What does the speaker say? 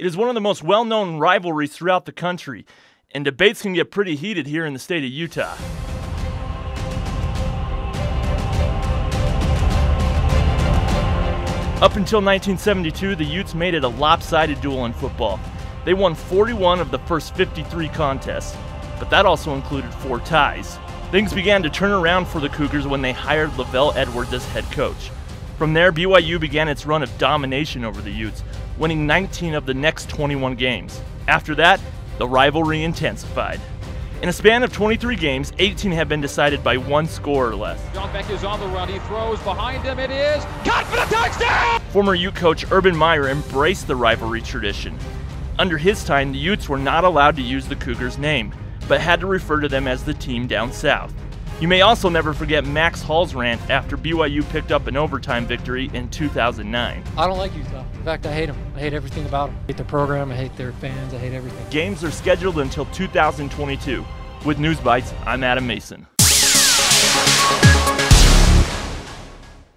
It is one of the most well-known rivalries throughout the country, and debates can get pretty heated here in the state of Utah. Up until 1972, the Utes made it a lopsided duel in football. They won 41 of the first 53 contests, but that also included 4 ties. Things began to turn around for the Cougars when they hired LaVell Edwards as head coach. From there, BYU began its run of domination over the Utes, winning 19 of the next 21 games. After that, the rivalry intensified. In a span of 23 games, 18 have been decided by one score or less. John Beck is on the run, he throws behind him, it is caught for the touchdown! Former Ute coach Urban Meyer embraced the rivalry tradition. Under his time, the Utes were not allowed to use the Cougars' name, but had to refer to them as the team down south. You may also never forget Max Hall's rant after BYU picked up an overtime victory in 2009. I don't like Utah. In fact, I hate them. I hate everything about them. I hate their program, I hate their fans, I hate everything. Games are scheduled until 2022. With News Bites, I'm Adam Mason.